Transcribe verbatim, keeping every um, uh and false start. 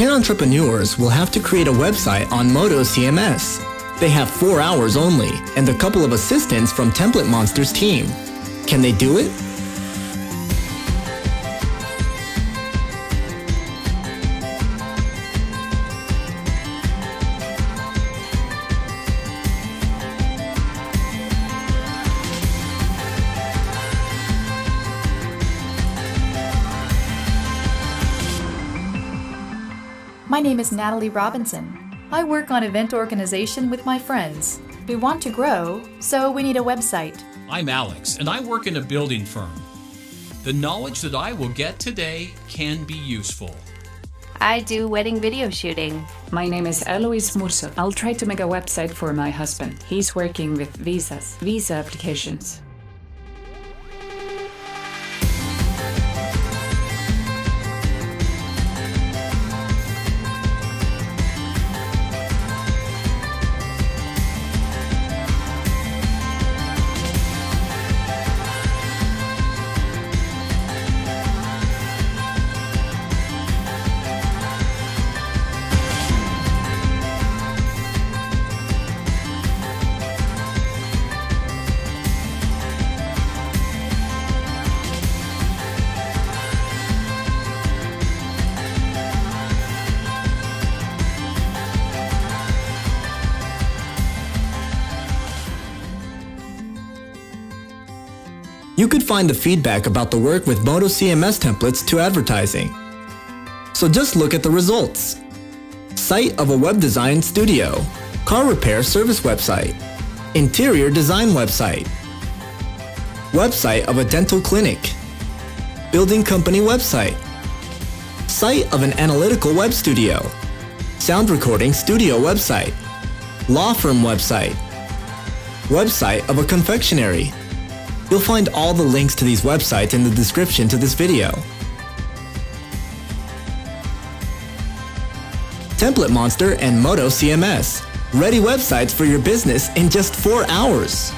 ten entrepreneurs will have to create a website on Moto C M S. They have four hours only and a couple of assistants from Template Monster's team. Can they do it? My name is Natalie Robinson. I work on event organization with my friends. We want to grow, so we need a website. I'm Alex, and I work in a building firm. The knowledge that I will get today can be useful. I do wedding video shooting. My name is Eloise Murso. I'll try to make a website for my husband. He's working with visas, visa applications. You could find the feedback about the work with Moto C M S templates to advertising. So just look at the results. Site of a web design studio, car repair service website, interior design website, website of a dental clinic, building company website, site of an analytical web studio, sound recording studio website, law firm website, website of a confectionery. You'll find all the links to these websites in the description to this video. Template Monster and Moto C M S. Ready websites for your business in just four hours.